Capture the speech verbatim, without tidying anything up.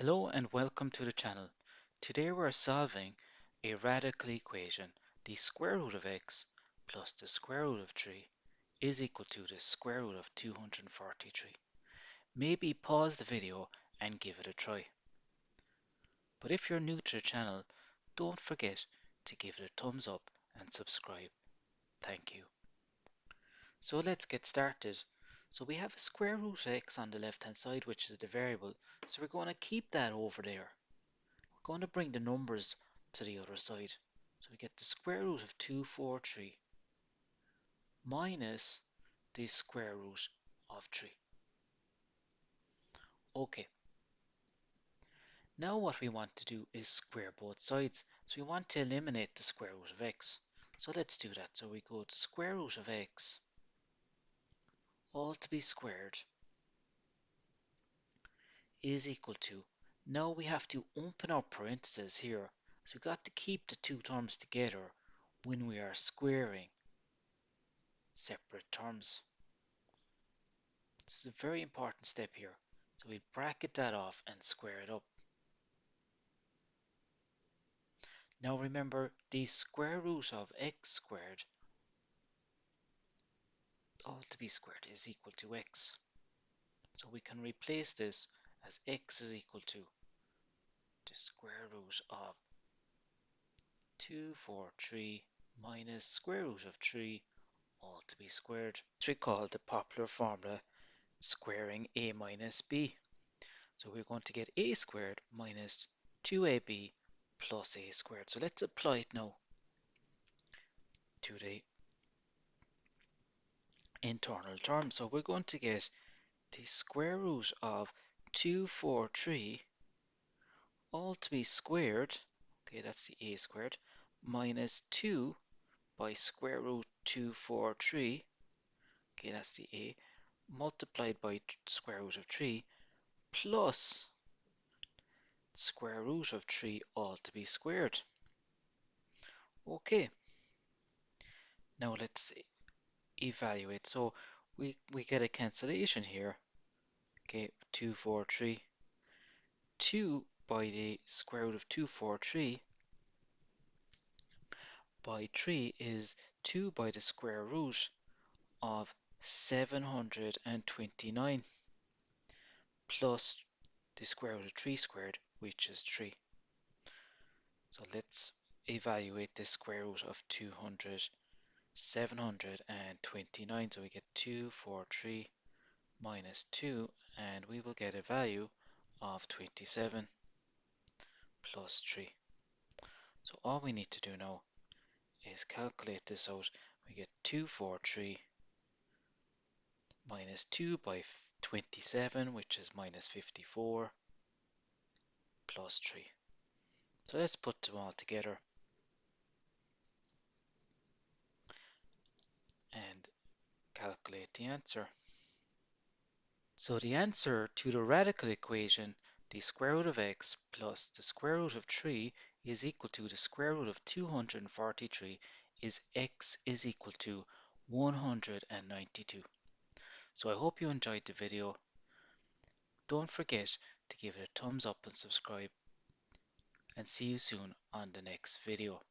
Hello and welcome to the channel. Today we're solving a radical equation. The square root of x plus the square root of three is equal to the square root of two hundred forty-three. Maybe pause the video and give it a try. But if you're new to the channel, don't forget to give it a thumbs up and subscribe. Thank you. So let's get started. So we have a square root of x on the left hand side, which is the variable. So we're going to keep that over there. We're going to bring the numbers to the other side. So we get the square root of two hundred forty-three minus the square root of three. Okay. Now what we want to do is square both sides. So we want to eliminate the square root of x. So let's do that. So we go to square root of x all to be squared is equal to, now we have to open our parentheses here, so we've got to keep the two terms together when we are squaring separate terms. This is a very important step here, so we bracket that off and square it up. Now remember, the square root of x squared all to be squared is equal to x. So we can replace this as x is equal to the square root of two hundred forty-three minus square root of three all to be squared. Let's recall the popular formula squaring a minus b. So we're going to get a squared minus two a b plus a squared. So let's apply it now to the internal term. So we're going to get the square root of two hundred forty-three all to be squared, okay, that's the a squared, minus two by square root two hundred forty-three, okay, that's the a, multiplied by square root of three plus square root of three all to be squared. Okay, now let's see. Evaluate. So we, we get a cancellation here. Okay, two hundred forty-three. two by the square root of two hundred forty-three by three is two by the square root of seven hundred twenty-nine plus the square root of three squared, which is three. So let's evaluate the square root of two hundred seven hundred twenty-nine, so we get two hundred forty-three minus two, and we will get a value of twenty-seven plus three. So all we need to do now is calculate this out. We get two hundred forty-three minus two by twenty-seven, which is minus fifty-four, plus three. So let's put them all together. Calculate the answer. So the answer to the radical equation, the square root of x plus the square root of three is equal to the square root of two hundred forty-three, is x is equal to one hundred ninety-two. So I hope you enjoyed the video. Don't forget to give it a thumbs up and subscribe, and see you soon on the next video.